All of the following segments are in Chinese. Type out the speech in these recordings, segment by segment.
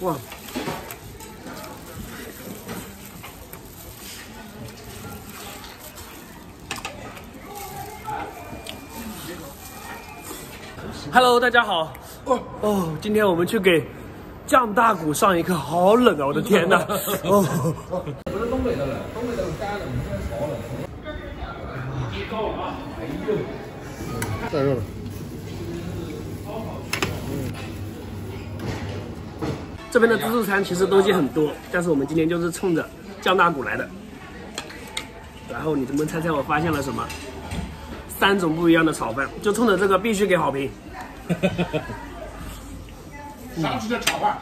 哇！Hello， 大家好。哦，今天我们去给酱大骨上一课，好冷啊！我的天哪！哦，不是东北的冷，东北的干冷，我们这是潮冷。高了啊！哎呦，太热了。 这边的自助餐其实东西很多，但是我们今天就是冲着酱大骨来的。然后你们猜猜我发现了什么？三种不一样的炒饭，就冲着这个必须给好评。上去的炒饭，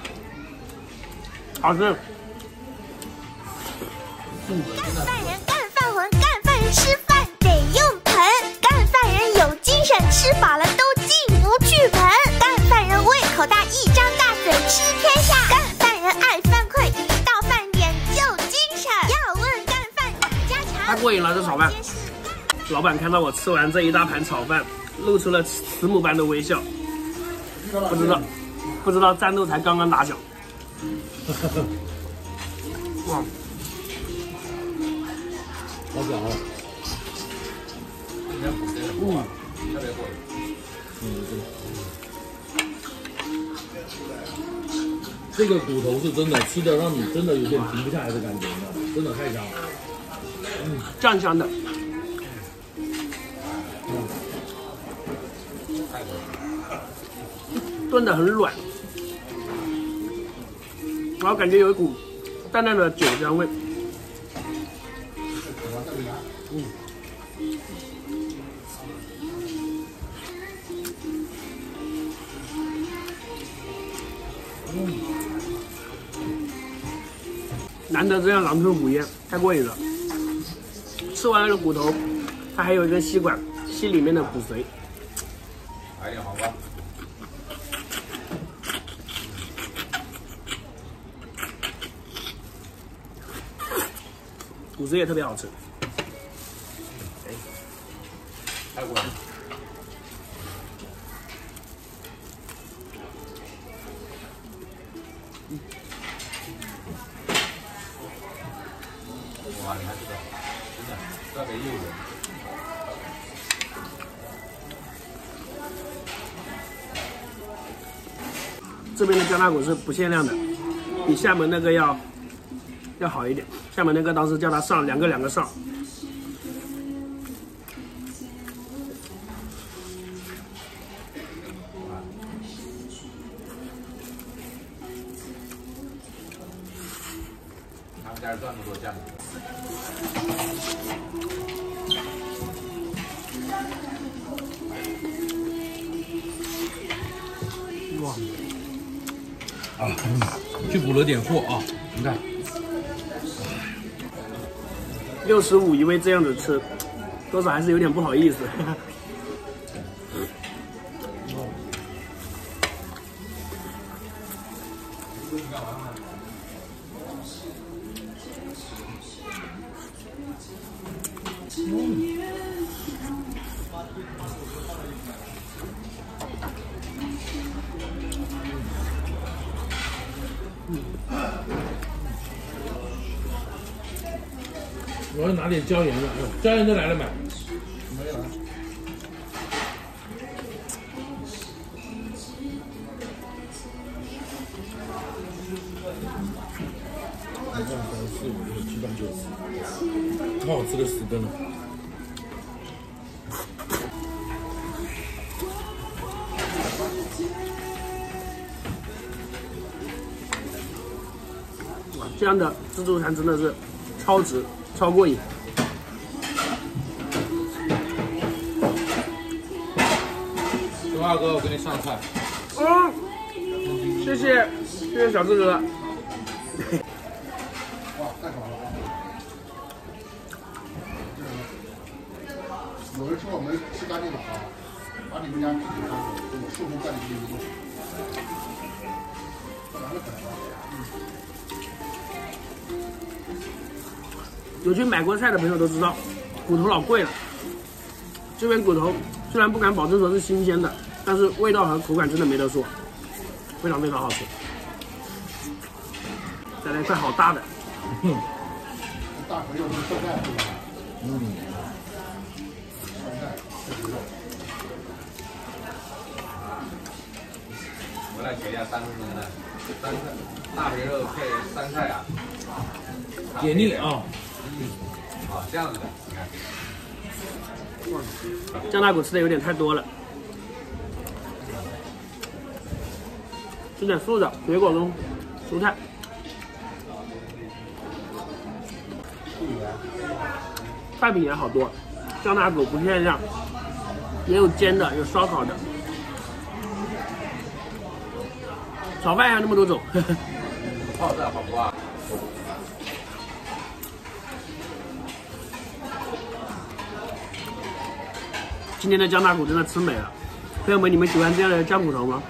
好吃。干饭人干饭魂，干饭人吃饭得用盆，干饭人有精神，吃饱了都进不去盆。干饭人胃口大，一张大嘴吃天。 过瘾了，这炒饭。老板看到我吃完这一大盘炒饭，露出了慈母般的微笑。不知道战斗才刚刚打响。哇，好爽啊！哇，特别过瘾。这个骨头是真的吃的，让你真的有点停不下来的感觉呢，真的太香了。 酱香的，炖的很软，然后感觉有一股淡淡的酒香味。难得这样狼吞虎咽，太过瘾了。 吃完了骨头，它还有一根吸管，吸里面的骨髓。来点黄瓜。骨髓也特别好吃。哎，太过了。哇，你还知道？ 特别诱人，这边的酱大骨是不限量的，比厦门那个要好一点。厦门那个当时叫他上两个上，他们家是专门做酱的。 啊，去补了点货啊！你看，65一位这样子吃，多少还是有点不好意思。嗯 我要拿点椒盐的，椒盐都来了没？没有。1、2、3、4、5、6、7、8、9，太好吃了10根了。哇，这样的自助餐真的是超值。 超过瘾！周二哥，我给你上菜。嗯，谢谢小志哥。哇，太爽了！有人说我们吃干净了啊，把你们家自己干净，我束缚在你们手上。 有去买过菜的朋友都知道，骨头老贵了。这边骨头虽然不敢保证说是新鲜的，但是味道和口感真的没得说，非常好吃。再来一块好大的。大肥肉是涮带是吧？嗯。涮带是肥肉。我来学一下三分钟的，三菜大肥肉配三菜啊，解腻啊。嗯。好，这样子的，你看。 酱大骨吃的有点太多了，吃点素的水果跟蔬菜。菜品也好多，酱大骨不限量，也有煎的，有烧烤的，炒饭还有那么多种。泡菜好不好？ 今天的酱大骨真的吃美了，朋友们，你们喜欢这样的酱骨头吗？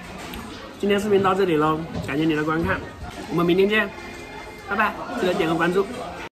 今天视频到这里喽，感谢您的观看，我们明天见，拜拜，记得点个关注。